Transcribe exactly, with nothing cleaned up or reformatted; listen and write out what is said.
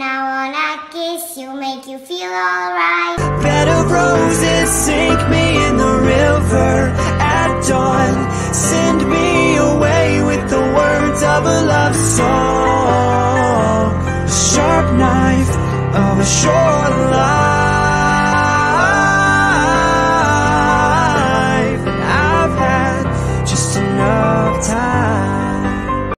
and I wanna kiss you, make you feel alright. A bed of roses, sink me in the river at dawn. Send me away with the words of a love song. A sharp knife of a short life.